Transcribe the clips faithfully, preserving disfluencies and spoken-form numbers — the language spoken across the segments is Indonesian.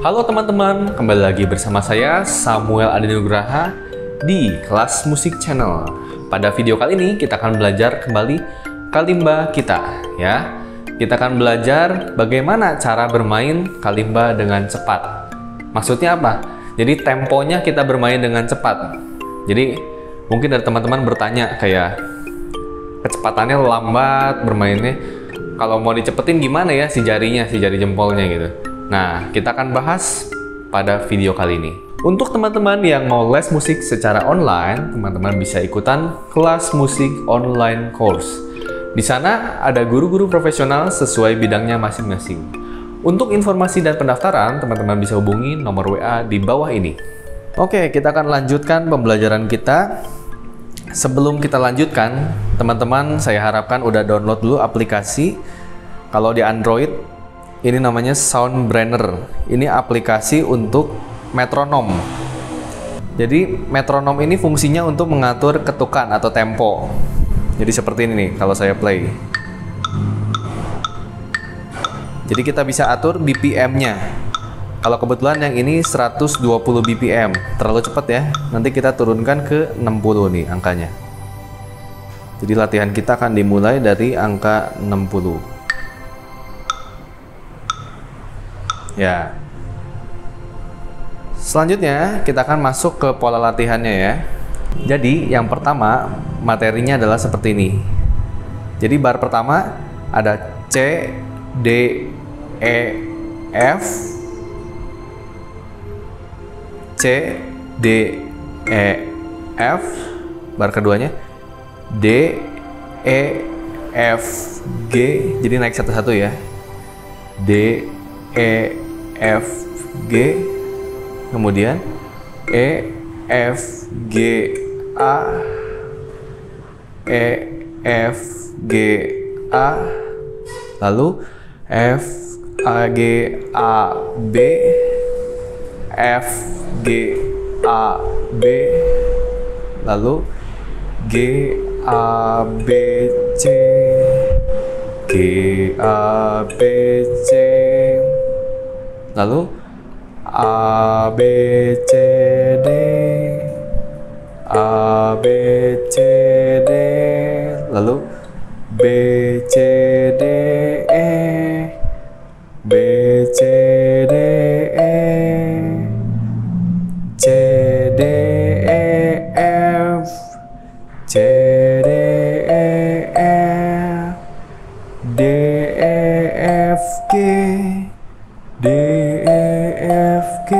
Halo teman-teman, kembali lagi bersama saya Samuel Adinugraha di Kelas Musik Channel. Pada video kali ini kita akan belajar kembali kalimba kita, ya. Kita akan belajar bagaimana cara bermain kalimba dengan cepat. Maksudnya apa? Jadi temponya kita bermain dengan cepat. Jadi mungkin dari teman-teman bertanya kayak kecepatannya lambat bermainnya. Kalau mau dicepetin gimana ya si jarinya, si jari jempolnya gitu. Nah, kita akan bahas pada video kali ini. Untuk teman-teman yang mau les musik secara online, teman-teman bisa ikutan kelas musik online course. Di sana ada guru-guru profesional sesuai bidangnya masing-masing. Untuk informasi dan pendaftaran, teman-teman bisa hubungi nomor W A di bawah ini. Oke, kita akan lanjutkan pembelajaran kita. Sebelum kita lanjutkan, teman-teman saya harapkan udah download dulu aplikasi. Kalau di Android, ini namanya Soundbrenner. Ini aplikasi untuk metronom. Jadi metronom ini fungsinya untuk mengatur ketukan atau tempo. Jadi seperti ini nih, kalau saya play. Jadi kita bisa atur B P M-nya. Kalau kebetulan yang ini seratus dua puluh B P M, terlalu cepat ya. Nanti kita turunkan ke enam puluh nih angkanya. Jadi latihan kita akan dimulai dari angka enam puluh. Ya. Selanjutnya kita akan masuk ke pola latihannya ya. Jadi yang pertama materinya adalah seperti ini. Jadi bar pertama ada C, D, E, F, C, D, E, F. Bar keduanya D, E, F, G. Jadi naik satu-satu ya. D, E, F, G, kemudian E, F, G, A, E, F, G, A, lalu F, A, G, A, B, F, G, A, B, lalu G, A, B, C, G, A, B, C, lalu A, B, C, D, A, B, C, D, lalu B, C, D, E, B, C, D, E, C, D, E, F, C, D, E, F, D, E, F, G, D, E, F, G,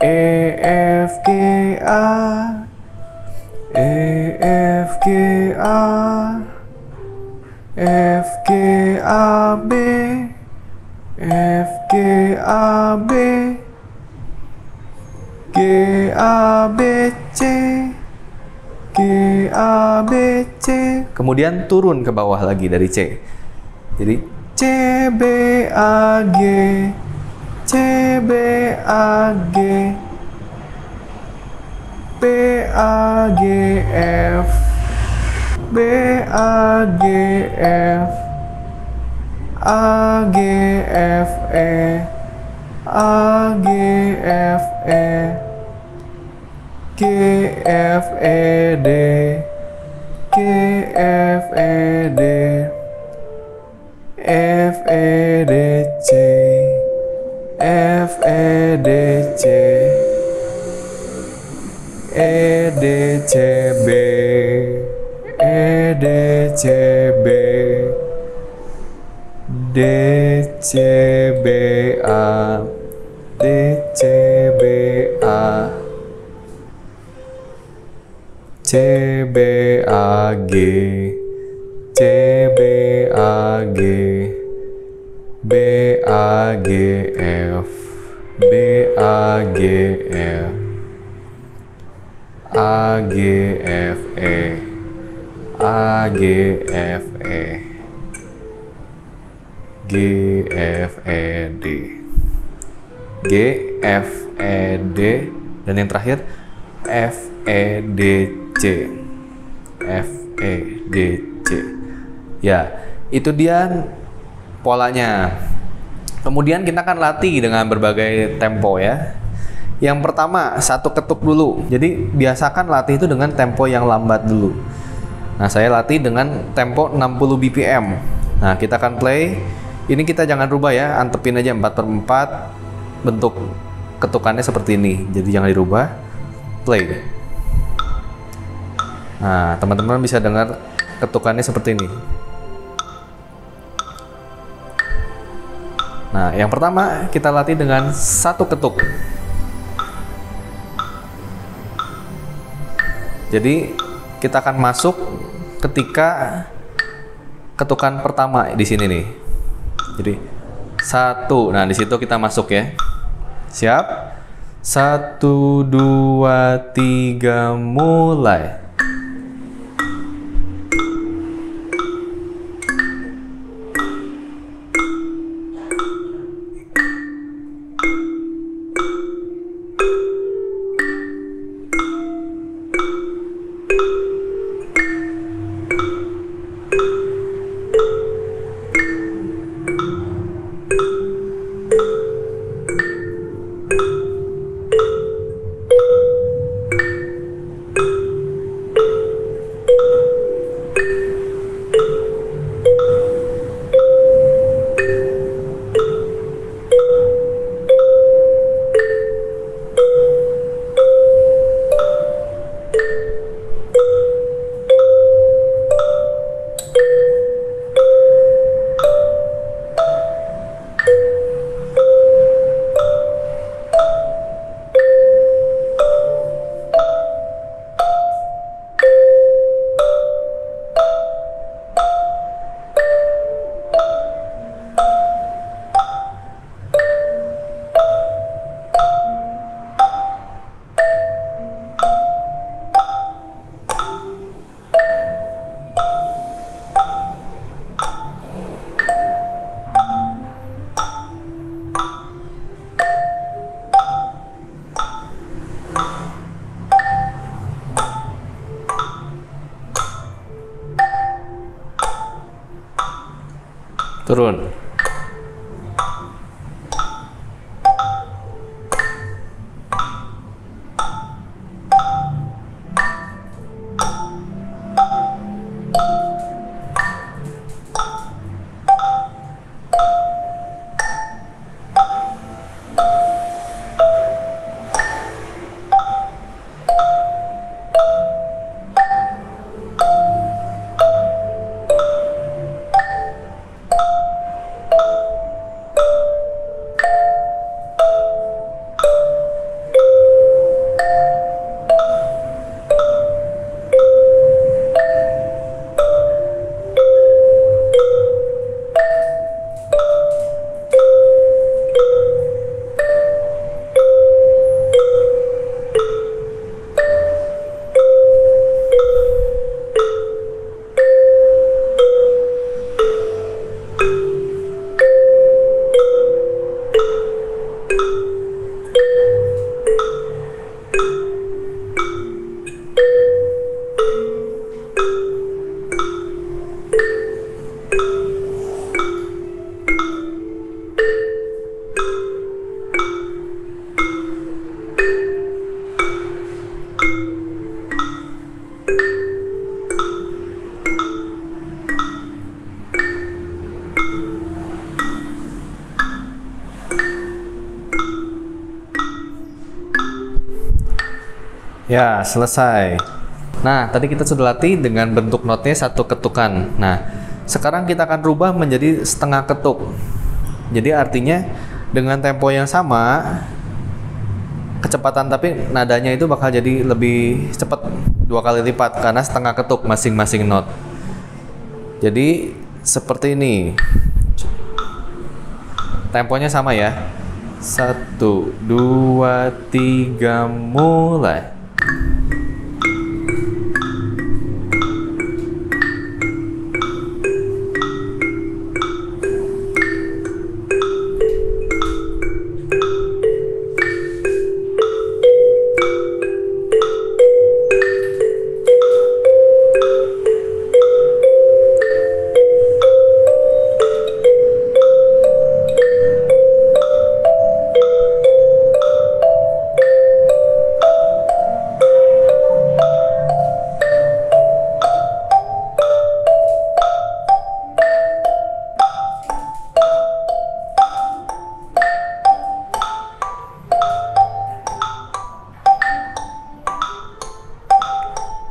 E, F, G, A, E, F, G, A, F, G, A, B, F, G, A, B, G, A, B, C, G, A, B, C. Kemudian turun ke bawah lagi dari C. Jadi C, B, A, G, C, B, A, G, B, A, G, F, B, A, G, F, A, G, F, E, A, G, F, E, G, F, E, D, G, F, E, D, F, E, D, C, F, E, D, C, E, D, C, B, E, D, C, B, D, C, B, A, D, C, B, A, C, B, A, G, C, B, A, G, B, A, G, F, B, A, G, F, A, G, F, E, A, G, F, E, G, F, E, D, G, F, E, D, dan yang terakhir F, E, D, C, F, E, D, C. Ya, itu dia polanya. Kemudian kita akan latih dengan berbagai tempo ya. Yang pertama, satu ketuk dulu. Jadi biasakan latih itu dengan tempo yang lambat dulu. Nah, saya latih dengan tempo enam puluh B P M. Nah, kita akan play. Ini kita jangan rubah ya, antepin aja empat per empat. Bentuk ketukannya seperti ini. Jadi jangan dirubah. Play. Nah, teman-teman bisa dengar ketukannya seperti ini. Nah, yang pertama kita latih dengan satu ketuk. Jadi kita akan masuk ketika ketukan pertama di sini nih. Jadi satu. Nah, di situ kita masuk ya. Siap? Satu, dua, tiga, mulai. Turun. Ya, selesai. Nah, tadi kita sudah latih dengan bentuk notnya satu ketukan. Nah, sekarang kita akan rubah menjadi setengah ketuk. Jadi artinya dengan tempo yang sama, kecepatan tapi nadanya itu bakal jadi lebih cepat dua kali lipat karena setengah ketuk masing-masing not. Jadi seperti ini. Temponya sama ya. Satu, dua, tiga, mulai.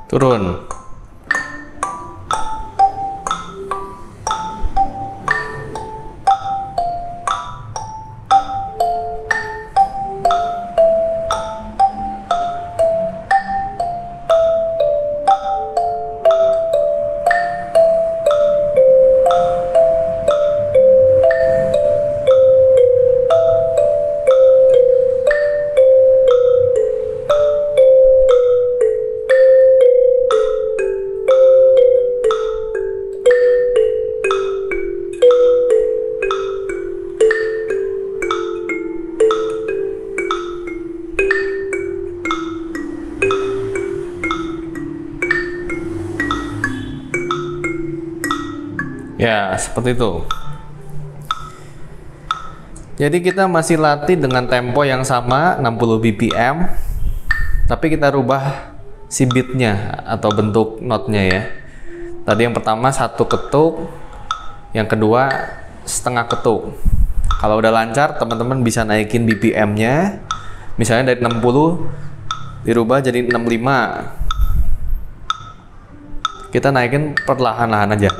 turun. Ya, seperti itu. Jadi kita masih latih dengan tempo yang sama, enam puluh B P M, tapi kita rubah si beatnya atau bentuk notnya ya. Tadi yang pertama satu ketuk, yang kedua setengah ketuk. Kalau udah lancar, teman-teman bisa naikin B P M-nya. Misalnya dari enam puluh dirubah jadi enam puluh lima. Kita naikin perlahan-lahan aja.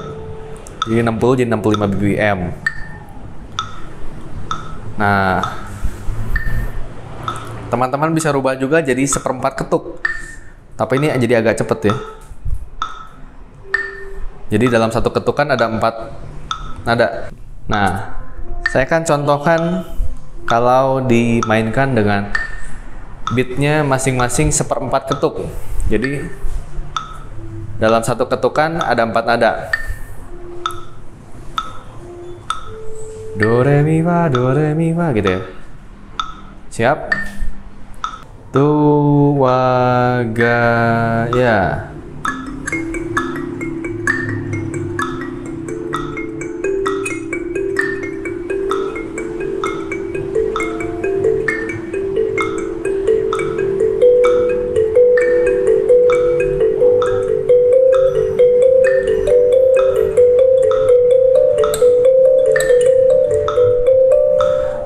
Jadi enam puluh jadi enam puluh lima B P M. Nah, teman-teman bisa rubah juga jadi seperempat ketuk. Tapi ini jadi agak cepet ya. Jadi dalam satu ketukan ada empat nada. Nah, saya akan contohkan kalau dimainkan dengan beatnya masing-masing seperempat ketuk. Jadi dalam satu ketukan ada empat nada. Do re mi fa, do re mi fa gitu ya. Siap? Tu wa ga ya.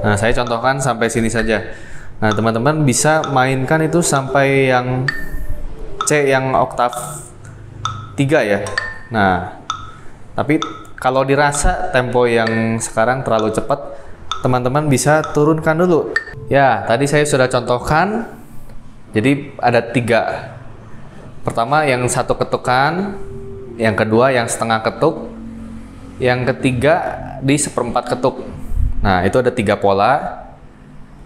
Nah, saya contohkan sampai sini saja. Nah, teman-teman bisa mainkan itu sampai yang C yang oktav tiga ya. Nah, tapi kalau dirasa tempo yang sekarang terlalu cepat, teman-teman bisa turunkan dulu. Ya, tadi saya sudah contohkan. Jadi ada tiga. Pertama yang satu ketukan, yang kedua yang setengah ketuk, yang ketiga di seperempat ketuk. Nah, itu ada tiga pola.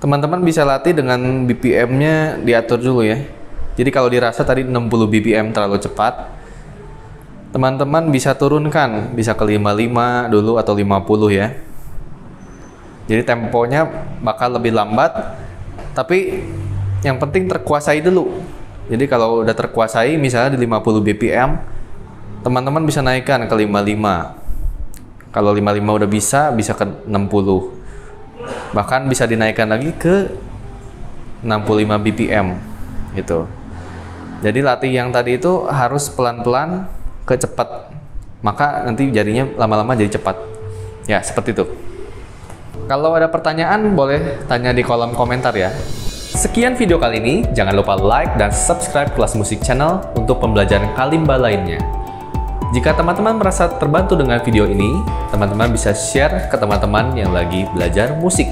Teman-teman bisa latih dengan B P M-nya diatur dulu ya. Jadi kalau dirasa tadi enam puluh B P M terlalu cepat, teman-teman bisa turunkan, bisa ke lima puluh lima dulu atau lima puluh ya. Jadi temponya bakal lebih lambat, tapi yang penting terkuasai dulu. Jadi kalau udah terkuasai, misalnya di lima puluh B P M, teman-teman bisa naikkan ke lima puluh lima. Kalau lima puluh lima udah bisa, bisa ke enam puluh. Bahkan bisa dinaikkan lagi ke enam puluh lima B P M gitu. Jadi latih yang tadi itu harus pelan-pelan ke cepat. Maka nanti jadinya lama-lama jadi cepat. Ya, seperti itu. Kalau ada pertanyaan boleh tanya di kolom komentar ya. Sekian video kali ini. Jangan lupa like dan subscribe Kelas Musik Channel untuk pembelajaran kalimba lainnya. Jika teman-teman merasa terbantu dengan video ini, teman-teman bisa share ke teman-teman yang lagi belajar musik.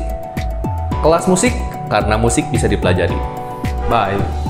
Kelas musik, karena musik bisa dipelajari. Bye!